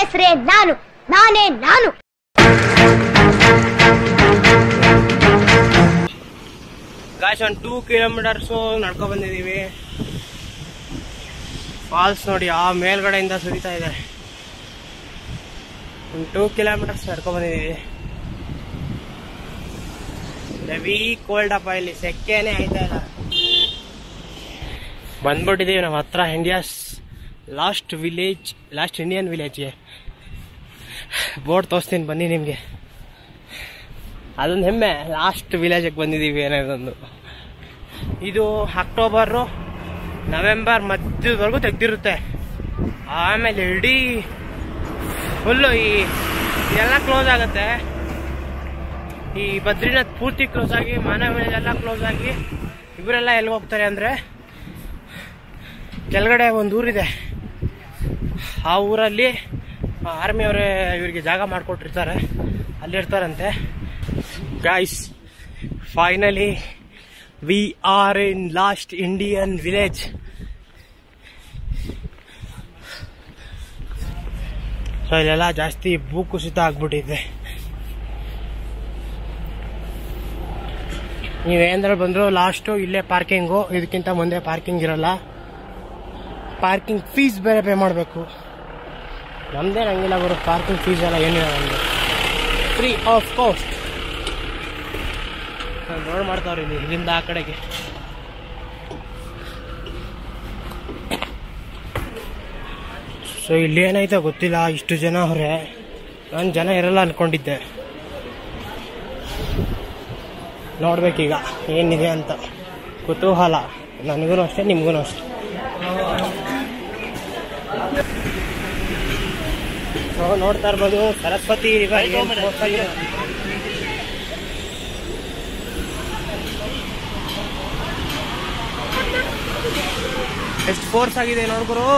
ಹೆಸರೇ ನಾನು ನಾನೇ ನಾನು ಗಾಯ್ಸ್ ಒಂದು 2 ಕಿಲೋಮೀಟರ್ಸ್ ನಡ್ಕೊ ಬಂದಿದ್ದೀವಿ ಫಾಲ್ಸ್ ನೋಡಿ ಆ ಮೇಲ್ಗಡೆಯಿಂದ ಸುರಿತಾ ಇದೆ ಒಂದು 2 ಕಿಲೋಮೀಟರ್ಸ್ ನಡ್ಕೊ ಬಂದಿದ್ದೀವಿ ಹೆವಿ ಕೋಲ್ಡ್ ಅಪ್ಪ ಇಲ್ಲಿ ಸೆಕೆನೇ ಆಯ್ತಾ ಇಲ್ಲ ಬಂದ್ಬಿಟ್ಟಿದ್ದೀವಿ ನಮ್ಮ ಹತ್ರ India's last village last Indian village है बोर्ड तोर्स्तीनि बन्नी निम्गे अदोंदु हेम्मे लास्ट विलेज के बंदिदीवि अन्नोदु इदु अक्टोबर नवेंबर मध्यदवरेगू तेगदिरुत्ते आमेले इडी फुल ई एल्ल क्लोज आगुत्ते ई बद्रीनाथ पूर्ति क्लोज आगि मानव विलेज एल्ल क्लोज आगि इवरेल्ल एल्ली होग्तारे अंद्रे ಕೆಳಗಡೆ ಒಂದು ಊರಿದೆ ಆ ಊರಲ್ಲಿ ಆರ್ಮಿ ಅವರೇ ಇವರಿಗೆ ಜಾಗ ಮಾಡ್ಕೊಟ್ಟಿರ್ತಾರೆ ಅಲ್ಲಿ ಇರ್ತಾರಂತೆ guys finally we are in last Indian village so ಇಲ್ಲೆಲ್ಲ ಜಾಸ್ತಿ ಭೂಕುಸಿತ ಆಗ್ಬಿಟ್ಟಿದೆ ನೀವೇಂದ್ರೆ ಬಂದ್ರು ಲಾಸ್ಟು ಇಲ್ಲೇ ಪಾರ್ಕಿಂಗು ಇದಕ್ಕಿಂತ ಮುಂದೆ ಪಾರ್ಕಿಂಗ್ ಇರಲ್ಲ पार्किंग फीस बेरे पे नमदे हंगिल बरो parking fees free of cost नोड्ताव्री इन आ कड़े सो इलेन गोतिल इष्टु जन अवरे नान जन इरल्ल अन्कोंडिद्दे नोडबेकु ईग एनिदे अंत कुतूहल ननगू अष्टे निमगू अष्टे नोड़ता सरस्वती फोर्स आगे नोड़ो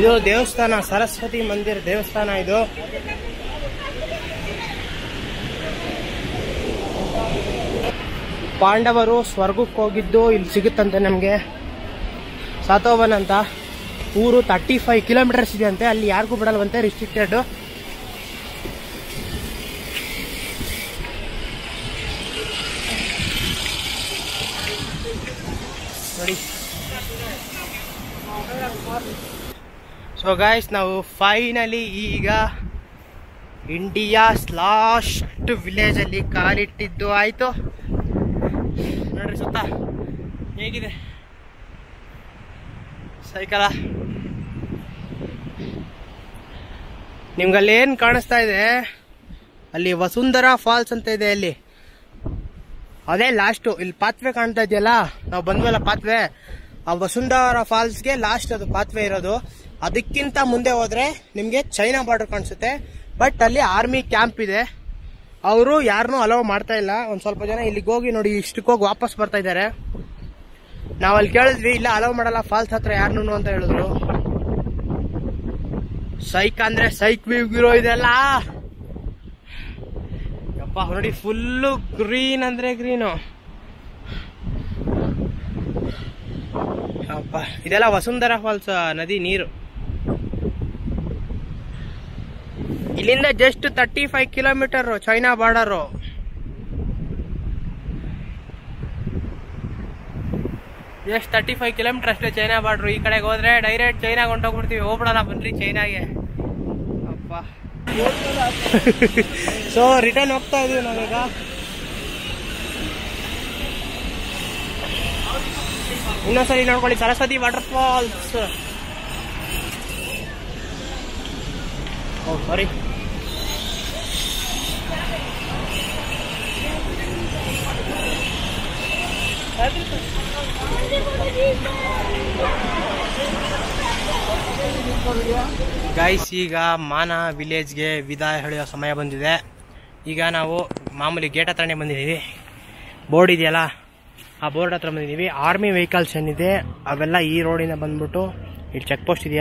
ಇದು ದೇವಸ್ಥಾನ ಸರಸ್ವತಿ ಮಂದಿರ ದೇವಸ್ಥಾನ ಇದು ಪಾಂಡವರು ಸ್ವರ್ಗಕ್ಕೆ ಹೋಗಿದ್ದು ಇಲ್ಲಿ ಸಿಗುತ್ತಂತೆ ನಮಗೆ ಸಾತೋವನ ಅಂತ ಊರು 35 ಕಿಲೋಮೀಟರ್ಸ್ ಇದೆ ಅಂತೆ ಅಲ್ಲಿ ಯಾರಿಗೂ ಬಿಡಲ್ವಂತೆ ರಿಸ್ಟ್ರಿಕ್ಟೆಡ್ ನೋಡಿ सो गाइस ना फाइनली इंडिया लास्ट विलेज अल्ली कालिट्टिद्दु आयितु नोड्रि सुत्त हेगिदे सायंकाल निमगे अल्ली एनु काणिस्ता इदे अल्ली वसुंधरा फॉल्स अंत इदे अल्ली अदे लास्ट इल्ली पात्वे काण्ता इद्यल्ल नावु बंद्वल्ल पात्वे आ वसुंधरा फॉल्स के लास्ट अब पाथवे अदक्किंत मुंदे होद्रे निम्गे चाइना बॉर्डर काणुत्ते बट अल्ली आर्मी कैंप इदे अवरु यारन्नू अलाउ माड्ता इल्ल ओंद स्वल्प जन इल्लिगे होगि नोडि इष्टक्के होगि वापस बर्ता इद्दारे नावु अल्ली केळिद्वी इल्ल अलाउ माडल्ल फॉल्स हत्र यारन्नू अंत हेळिद्रु सैक अंद्रे सैक व्यू गिरो इदल्ल यप्पा नोडि फुल्लु ग्रीन अंद्रे ग्रीन इदेल्ल वसुंधरा फॉल्स नदी नीरु इल्लिंद just 35 kilometre China border just 35 kilometre अष्टे चाइना बॉर्डर ई कडेगे होद्रे डायरेक्ट चाइना होंटोग्बिड्तीवि होगबिडल्ल बन्नी चाइनागे अप्पा सो रिटर्न होग्ता इदीवि नावीग इन सारी नोड़ी सरस्वती वाटर फॉल्स सारी गाइस माना विलेज गे विदाय हेळियो समय बंदिदे ಈಗ ನಾವು ಮಾಮೂಲಿ ಗೇಟ್ ಹತ್ರನೇ ಬಂದಿದ್ದೀವಿ ಬೋರ್ಡ್ ಇದೆಯಲ್ಲ आ बोर्ड हर बंदी आर्मी वेहिकल्स ऐन अवेल रोड बंदू चेक पोस्ट इदे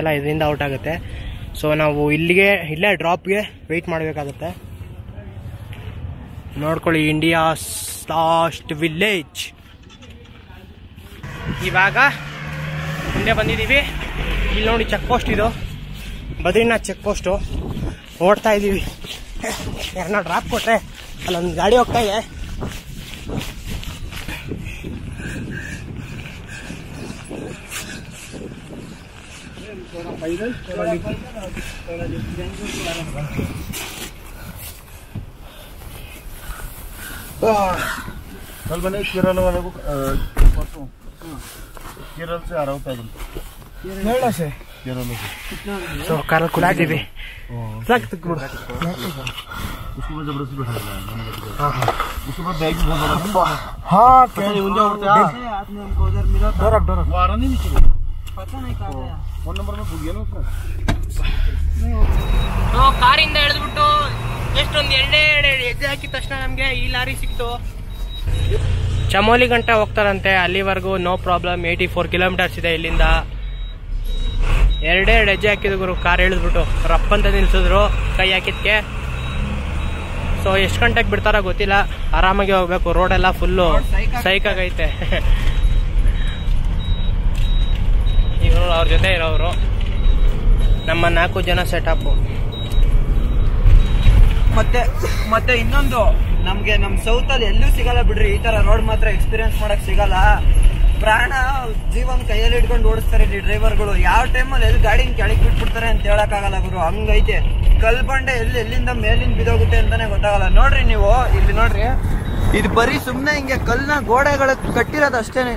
औटाते ಸೊ ನಾವು ಇಲ್ಲೇ ಡ್ರಾಪ್ಗೆ ವೆಯ್ಟ್ ಮಾಡಬೇಕಾಗುತ್ತೆ. ನೋಡ್ಕೊಳ್ಳಿ ಇಂಡಿಯಾಸ್ ಲಾಸ್ಟ್ ವಿಲೇಜ್. ಇವಾಗ ಮುಂದೆ ಬಂದಿದ್ದೀವಿ. ಇಲ್ಲಿ ನೋಡಿ ಚೆಕ್ ಪೋಸ್ಟ್, ಇದು ಬದ್ರಿನಾಥ್ ಚೆಕ್ ಪೋಸ್ಟು. ಓಡ್ತಾ ಇದ್ದೀವಿ, ಯಾರನ್ನ ಡ್ರಾಪ್ ಕೊಟ್ಟರೆ ಅಲ್ಲೊಂದು ಗಾಡಿ ಹೋಗ್ತಾ ಇದೆ. कल मैंने केरल वाले को परसों केरल से आ रहा हूँ पैदल, केरल से तो कार खुला दी भी सख्त कूड़ा उसको जबरदस्ती बैठा दिया. उसके बाद बैग भी बहुत बड़ा था. हाँ कैसे उनके होते हैं, आपने हमको उधर मिला डरक वो आ रहा नहीं निकला, पता नहीं कहाँ गया. फोन नंबर में भूल गया ना उसका. तो कार इंदा एड़बिट्टू ಎಷ್ಟೊಂದು ಎರಡು ಹೆಜ್ಜೆ ಹಾಕಿದ ತಕ್ಷಣ ನಮಗೆ ಈ ಲಾರಿ ಸಿಕ್ತು. ಚಮೋಲಿ ಗಂಟ ಹೋಗ್ತಾರಂತೆ, ಅಲ್ಲಿವರೆಗೂ ನೋ ಪ್ರಾಬ್ಲಮ್. 84 ಕಿಲೋಮೀಟರ್ಸ್ ಇದೆ ಇಲ್ಲಿಂದ. ಎರಡೆರಡು ಹೆಜ್ಜೆ ಹಾಕಿದ್ರು ಗುರು, ಕಾರ್ ಇಳಿದ್ಬಿಟ್ಟು ರಪ್ಪ ಅಂತ ನಿಲ್ಸಿದ್ರು ಕೈ ಹಾಕಿದ್ಕೆ. ಸೊ ಎಷ್ಟು ಗಂಟೆಗೆ ಬಿಡ್ತಾರ ಗೊತ್ತಿಲ್ಲ, ಆರಾಮಾಗಿ ಹೋಗ್ಬೇಕು. ರೋಡ್ ಎಲ್ಲ ಫುಲ್ಲು ಸೈಕಾಗೈತೆ. ಇವರು ಅವ್ರ ಜೊತೆ ಇರೋರು, ನಮ್ಮ 4 ಜನ ಸೆಟಪ್. ಮತ್ತೆ ಇನ್ನೊಂದು, ನಮ್ಗೆ ನಮ್ ಸೌತ್ ಅಲ್ಲಿ ಎಲ್ಲೂ ಸಿಗಲ್ಲ ಬಿಡ್ರಿ ಈ ತರ ರೋಡ್. ಮಾತ್ರ ಎಕ್ಸ್ಪೀರಿಯನ್ಸ್ ಮಾಡಕ್ ಸಿಗಲ್ಲ. ಪ್ರಾಣ ಜೀವನ್ ಕೈಯಲ್ಲಿ ಇಟ್ಕೊಂಡು ಓಡಿಸ್ತಾರೆ ಡ್ರೈವರ್ಗಳು. ಯಾವ ಟೈಮಲ್ಲಿ ಎಲ್ಲಿ ಗಾಡಿನ ಕೆಳಗೆ ಬಿಟ್ಬಿಡ್ತಾರೆ ಅಂತ ಹೇಳಕ್ ಆಗಲ್ಲ ಗುರು, ಹಂಗೈತೆ. ಕಲ್ ಬಂಡೆ ಎಲ್ಲಿಂದ ಮೇಲಿಂದ ಬಿದೋಗುತ್ತೆ ಅಂತಾನೆ ಗೊತ್ತಾಗಲ್ಲ. ನೋಡ್ರಿ ನೀವು ಇಲ್ಲಿ ನೋಡ್ರಿ, ಇದು ಬರೀ ಸುಮ್ನೆ ಹಿಂಗೆ ಕಲ್ನ ಗೋಡೆಗಳ ಕಟ್ಟಿರೋದು ಅಷ್ಟೇನೆ.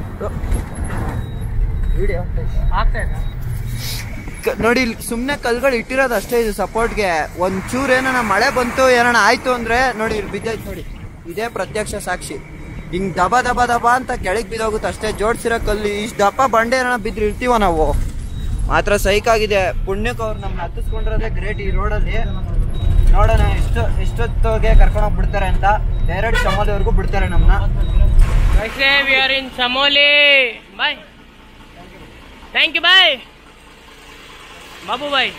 ನೋಡಿ ಸುಮ್ನೆ ಕಲ್ಗಳು ಇಟ್ಟಿರೋದು ಅಷ್ಟೇ ಇದು ಸಪೋರ್ಟ್ಗೆ. ಒಂದ್ ಚೂರ್ ಏನೋ ಮಳೆ ಬಂತು ಏನಾನ ಆಯ್ತು ಅಂದ್ರೆ ನೋಡಿ ಇಲ್ಲಿ ಬಿದ್ದೈತೆ ನೋಡಿ. ಇದೇ ಪ್ರತ್ಯಕ್ಷ ಸಾಕ್ಷಿ. ಹಿಂಗ್ ದಬ ದಬ ದಬ ಅಂತ ಕೆಳಗ್ ಬಿದ್ದೋಗುತ್ತೆ ಅಷ್ಟೇ. ಜೋಡ್ಸಿರೋ ಕಲ್ಲಿ ಇಷ್ಟು ದಪ್ಪ ಬಂಡೆ ಏನಾನ ಬಿದ್ರಿ ಇರ್ತೀವ ನಾವು. ಮಾತ್ರ ಸೈಕಾಗಿದೆ. ಪುಣ್ಯಕ್ಕೆ ಅವ್ರು ನಮ್ನ ಹತ್ತಿಸ್ಕೊಂಡಿರೋದೇ ಗ್ರೇಟ್ ಈ ರೋಡಲ್ಲಿ. ನೋಡೋಣ ಎಷ್ಟೊತ್ತಿಗೆ ಕರ್ಕೊಂಡೋಗಿ ಬಿಡ್ತಾರೆ ಅಂತ. ಡೈರೆಕ್ಟ್ ಚಮೋಲಿವರೆಗೂ ಬಿಡ್ತಾರೆ ನಮ್ನ. ಥ್ಯಾಂಕ್ ಯು ಬಾಯ್ ಬಾಬು ಬಾಯ್.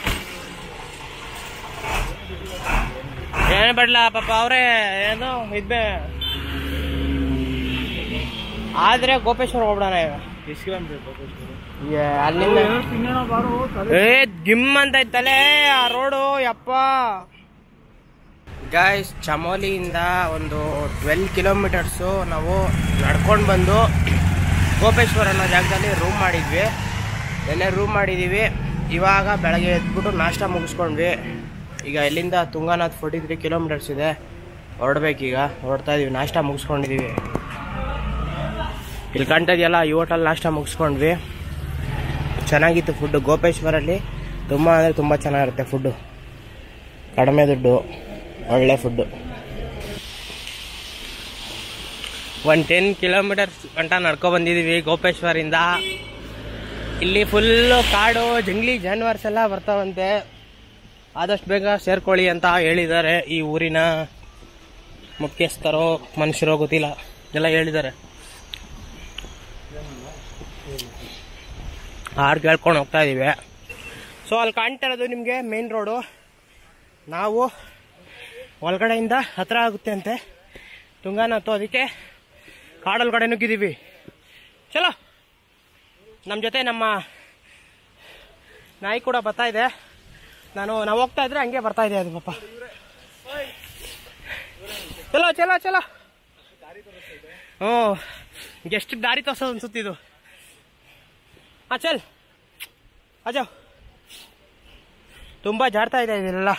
ಏನೇ ಬಿಡ್ಲಾ ಪಾಪ ಅವರೇ ಏನೋ ಇದ್ದೆ. ಆದ್ರೆ ಗೋಪೇಶ್ವರ ಹೋಗ್ಬಿಡೋಣ ಈಗ. ಎಷ್ಟು ಕಿಲೋಮೀಟರ್ ಗೋಪೇಶ್ವರ? ಏ ಗಿಮ್ ಅಂತ ಇತ್ತಲೇ ಆ ರೋಡು ಯಪ್ಪ. ಗಾಯ್ಸ್ ಚಮೋಲಿಯಿಂದ ಒಂದು 12 ಕಿಲೋಮೀಟರ್ಸು ನಾವು ನಡ್ಕೊಂಡು ಬಂದು ಗೋಪೇಶ್ವರ ಅನ್ನೋ ಜಾಗದಲ್ಲಿ ರೂಮ್ ಮಾಡಿದ್ವಿ. ಎಲ್ಲ ರೂಮ್ ಮಾಡಿದ್ದೀವಿ. ಇವಾಗ ಬೆಳಗ್ಗೆ ಎದ್ಬಿಟ್ಟು ನಾಷ್ಟ ಮುಗಿಸ್ಕೊಂಡ್ವಿ. ಈಗ ಇಲ್ಲಿಂದ ತುಂಗಾನಾಥ್ 43 ಕಿಲೋಮೀಟರ್ಸ್ ಇದೆ, ಹೊರಡ್ಬೇಕೀಗ. ಹೊರಡ್ತಾ ಇದೀವಿ, ನಾಷ್ಟ ಮುಗಿಸ್ಕೊಂಡಿದ್ದೀವಿ. ಇಲ್ಲಿ ಕಾಣ್ತದೆಯಲ್ಲ ಈ ಹೋಟೆಲ್, ನಾಷ್ಟ ಮುಗಿಸ್ಕೊಂಡ್ವಿ. ಚೆನ್ನಾಗಿತ್ತು ಫುಡ್ಡು. ಗೋಪೇಶ್ವರಲ್ಲಿ ತುಂಬ ಅಂದರೆ ತುಂಬ ಚೆನ್ನಾಗಿರುತ್ತೆ ಫುಡ್ಡು. ಕಡಿಮೆ ದುಡ್ಡು, ಒಳ್ಳೆ ಫುಡ್ಡು. ಒಂದು 10 ಕಿಲೋಮೀಟರ್ಸ್ ಗಂಟ ನಡ್ಕೊಬಂದಿದ್ದೀವಿ ಗೋಪೇಶ್ವರಿಂದ. ಇಲ್ಲಿ ಫುಲ್ಲು ಕಾಡು, ಜಂಗ್ಲಿ ಜಾನುವಾರ್ಸ್ ಎಲ್ಲ ಬರ್ತಾವಂತೆ. ಆದಷ್ಟು ಬೇಗ ಸೇರ್ಕೊಳ್ಳಿ ಅಂತ ಹೇಳಿದ್ದಾರೆ ಈ ಊರಿನ ಮುಖ್ಯಸ್ಥರೋ ಮನುಷ್ಯರೋ ಗೊತ್ತಿಲ್ಲ, ಎಲ್ಲ ಹೇಳಿದ್ದಾರೆ. ಹಾಡು ಕೇಳ್ಕೊಂಡು ಹೋಗ್ತಾ ಇದ್ದೀವಿ. ಸೊ ಅಲ್ಲಿ ಕಾಣ್ತಾ ಇರೋದು ನಿಮಗೆ ಮೇನ್ ರೋಡು. ನಾವು ಒಳಗಡೆಯಿಂದ ಹತ್ರ ಆಗುತ್ತೆ ಅಂತೆ ತುಂಗಾನಾಥ್, ಅದಕ್ಕೆ ಕಾಡೊಳಗಡೆ ನುಗ್ಗಿದ್ದೀವಿ. ಚಲೋ, ನಮ್ಮ ಜೊತೆ ನಮ್ಮ ನಾಯಿ ಕೂಡ ಬರ್ತಾ ಇದೆ. ನಾವು ಹೋಗ್ತಾ ಇದ್ರೆ ಹಂಗೆ ಬರ್ತಾ ಇದೆ ಅದು ಪಾಪ. ಚಲೋ ಚಲೋ ಚಲೋ. ಹ್ಞೂ, ಎಷ್ಟು ದಾರಿ ತೋರ್ಸೋದು ಅನ್ಸುತ್ತಿದು. ಹಾಂ ಚಲ್ ಅಜಾವ್. ತುಂಬ ಜಾಡ್ತಾ ಇದೆ ಇದೆಲ್ಲ.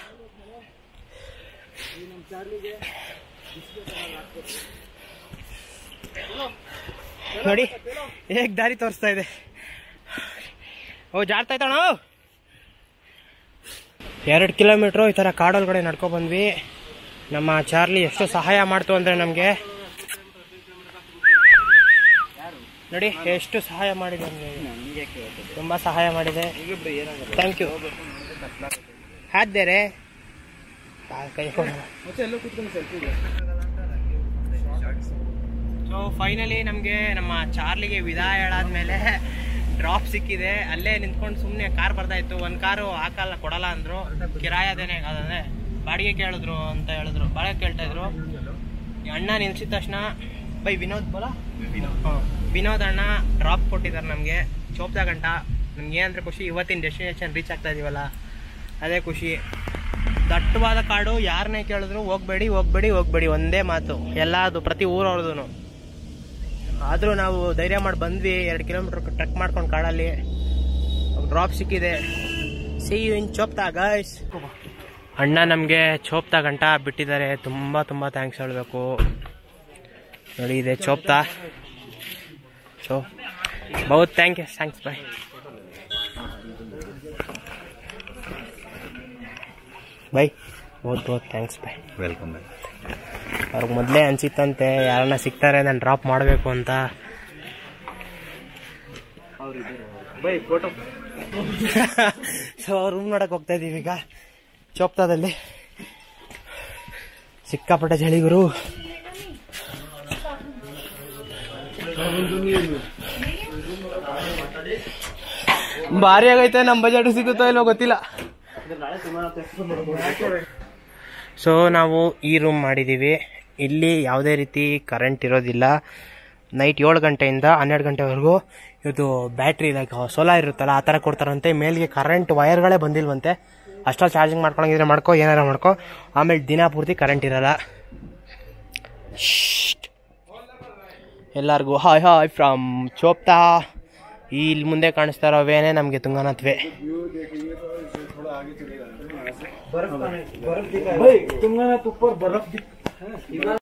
ನೋಡಿ ಹೇಗೆ ದಾರಿ ತೋರಿಸ್ತಾ ಇದೆ. ಓ ಜಾಡ್ತಾ ಇತ್ತಣ್ಣ. 2 ಕಿಲೋಮೀಟ್ರು ಈ ಥರ ಕಾಡೊಳಗಡೆ ನಡ್ಕೊಬಂದ್ವಿ. ನಮ್ಮ ಚಾರ್ಲಿ ಎಷ್ಟು ಸಹಾಯ ಮಾಡ್ತು ಅಂದರೆ ನಮಗೆ. ನೋಡಿ ಎಷ್ಟು ಸಹಾಯ ಮಾಡಿದೆ ನಮಗೆ, ತುಂಬ ಸಹಾಯ ಮಾಡಿದೆ. Thank you. ಹಾದ್ಬೇರೆ ಕೈ ಕೊಡ. ಸೊ ಫೈನಲಿ ನಮಗೆ ನಮ್ಮ ಚಾರ್ಲಿಗೆ ವಿದಾಯ ಹೇಳಾದ್ಮೇಲೆ ಡ್ರಾಪ್ ಸಿಕ್ಕಿದೆ ಅಲ್ಲೇ ನಿಂತ್ಕೊಂಡು ಸುಮ್ಮನೆ ಕಾರ್ ಬರ್ತಾ ಇತ್ತು. ಒಂದು ಕಾರು ಹಾಕಲ್ಲ ಕೊಡಲ್ಲ ಅಂದ್ರು, ಕಿರಾಯದೇನೆ ಅದಂದ್ರೆ ಬಾಡಿಗೆ ಕೇಳಿದ್ರು ಅಂತ ಹೇಳಿದ್ರು, ಬಾಡಿಗೆ ಕೇಳ್ತಾ ಇದ್ರು. ಅಣ್ಣ ನಿಲ್ಸಿದ ತಕ್ಷಣ ಬೈ ವಿನೋದ್ ಬಲ ವಿನೋದ್ ಅಣ್ಣ ಡ್ರಾಪ್ ಕೊಟ್ಟಿದ್ದಾರೆ ನಮಗೆ ಚೋಪ್ತಾ ಗಂಟ. ನಮ್ಗೆ ಏನಂದ್ರೆ ಖುಷಿ, ಇವತ್ತಿನ ಡೆಸ್ಟಿನೇಷನ್ ರೀಚ್ ಆಗ್ತಾ ಇದೀವಲ್ಲ ಅದೇ ಖುಷಿ. ದಟ್ಟವಾದ ಕಾಡು, ಯಾರನ್ನೇ ಕೇಳಿದ್ರು ಹೋಗ್ಬೇಡಿ ಹೋಗ್ಬೇಡಿ ಹೋಗ್ಬೇಡಿ ಒಂದೇ ಮಾತು, ಎಲ್ಲದು ಪ್ರತಿ ಊರವ್ರದ್ದು. ಆದರೂ ನಾವು ಧೈರ್ಯ ಮಾಡಿ ಬಂದ್ವಿ. 2 ಕಿಲೋಮೀಟರ್ ಟ್ರೆಕ್ ಮಾಡ್ಕೊಂಡು ಕಾಡಲ್ಲಿ ಡ್ರಾಪ್ ಸಿಕ್ಕಿದೆ. See you in Chopta guys. ಅಣ್ಣ ನಮಗೆ ಚೋಪ್ತಾ ಗಂಟ ಬಿಟ್ಟಿದ್ದಾರೆ, ತುಂಬ ತುಂಬ ಥ್ಯಾಂಕ್ಸ್ ಹೇಳಬೇಕು. ನೋಡಿ ಇದೆ ಚೋಪ್ತಾ, ಸೊ ಬಹುತ್ thank you, thanks bye. Bye ಬಹುತ್ ಬಹುತ್ ಥ್ಯಾಂಕ್ಸ್ ಬಾಯ್, ವೆಲ್ಕಮ್ ಬಾಯ್. ಅವ್ರಿಗೆ ಮೊದಲೇ ಅನಿಸಿತ್ತಂತೆ ಯಾರನ್ನ ಸಿಗ್ತಾರೆ ನಾನು ಡ್ರಾಪ್ ಮಾಡಬೇಕು ಅಂತ. ಸೊ ರೂಮ್ ನೋಡಕ್ಕೆ ಹೋಗ್ತಾ ಇದ್ದೀವಿ ಈಗ ಚೋಪ್ತಾದಲ್ಲಿ. ಸಿಕ್ಕಾಪಟ್ಟೆ ಚಳಿಗುರು. ಭಾರಿ ಆಗೈತೆ, ನಮ್ಮ ಬಜೆಟ್ ಸಿಗುತ್ತೋ ಇಲ್ಲೋ ಗೊತ್ತಿಲ್ಲ. ಸೊ ನಾವು ಈ ರೂಮ್ ಮಾಡಿದ್ದೀವಿ. ಇಲ್ಲಿ ಯಾವುದೇ ರೀತಿ ಕರೆಂಟ್ ಇರೋದಿಲ್ಲ. ನೈಟ್ 7 ಗಂಟೆಯಿಂದ 12 ಗಂಟೆವರೆಗೂ ಇದು ಬ್ಯಾಟ್ರಿ ಲೈಕ್ ಸೋಲಾರ್ ಇರುತ್ತಲ್ಲ ಆ ಥರ ಕೊಡ್ತಾರಂತೆ. ಮೇಲಿಗೆ ಕರೆಂಟ್ ವಯರ್ಗಳೇ ಬಂದಿಲ್ವಂತೆ. ಅಷ್ಟರಲ್ಲಿ ಚಾರ್ಜಿಂಗ್ ಮಾಡ್ಕೊಳಂಗಿದ್ರೆ ಮಾಡ್ಕೊ, ಏನಾರು ಮಾಡ್ಕೊ. ಆಮೇಲೆ ದಿನ ಪೂರ್ತಿ ಕರೆಂಟ್ ಇರಲ್ಲ. ಎಲ್ಲರಿಗೂ ಹಾಯ್ ಹಾಯ್ ಫ್ರಮ್ ಚೋಪ್ತಾ. ಇಲ್ಲಿ ಮುಂದೆ ಕಾಣಿಸ್ತಾ ಇರೋವೇನೆ ನಮಗೆ ತುಂಗನಾಥ್ವೆ. बर्फ दिखा है भाई, तुमने ना ऊपर बर्फ दिख